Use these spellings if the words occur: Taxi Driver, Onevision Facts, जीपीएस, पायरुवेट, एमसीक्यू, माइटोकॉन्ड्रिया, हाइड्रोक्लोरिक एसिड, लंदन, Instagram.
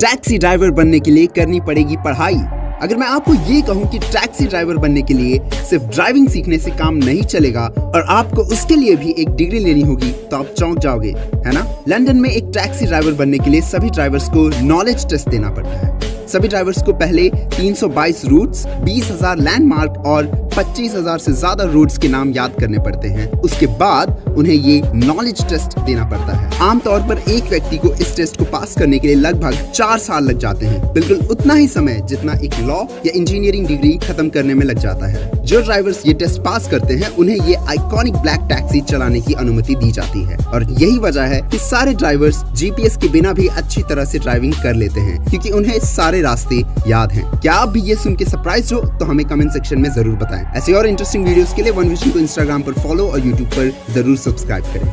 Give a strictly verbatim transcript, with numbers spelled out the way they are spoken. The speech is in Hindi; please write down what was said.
टैक्सी ड्राइवर बनने के लिए करनी पड़ेगी पढ़ाई। अगर मैं आपको ये कहूँ कि टैक्सी ड्राइवर बनने के लिए सिर्फ ड्राइविंग सीखने से काम नहीं चलेगा और आपको उसके लिए भी एक डिग्री लेनी होगी, तो आप चौंक जाओगे, है ना। लंदन में एक टैक्सी ड्राइवर बनने के लिए सभी ड्राइवर्स को नॉलेज टेस्ट देना पड़ता है। सभी ड्राइवर्स को पहले तीन सौ बाईस रूट्स, बीस हज़ार लैंडमार्क और पच्चीस हज़ार से ज्यादा रूट्स के नाम याद करने पड़ते हैं। उसके बाद उन्हें ये नॉलेज टेस्ट देना पड़ता है। आमतौर पर एक व्यक्ति को इस टेस्ट को पास करने के लिए लगभग चार साल लग जाते हैं, बिल्कुल उतना ही समय जितना एक लॉ या इंजीनियरिंग डिग्री खत्म करने में लग जाता है। जो ड्राइवर्स ये टेस्ट पास करते हैं उन्हें ये आइकॉनिक ब्लैक टैक्सी चलाने की अनुमति दी जाती है। और यही वजह है कि सारे ड्राइवर्स जीपीएस के बिना भी अच्छी तरह से ड्राइविंग कर लेते हैं, क्योंकि उन्हें सारे रास्ते याद हैं। क्या आप भी ये सुन के सरप्राइज हो? तो हमें कमेंट सेक्शन में जरूर बताएं। ऐसे और इंटरेस्टिंग वीडियोस के लिए वन विजन को इंस्टाग्राम पर फॉलो और यूट्यूब पर जरूर सब्सक्राइब करें।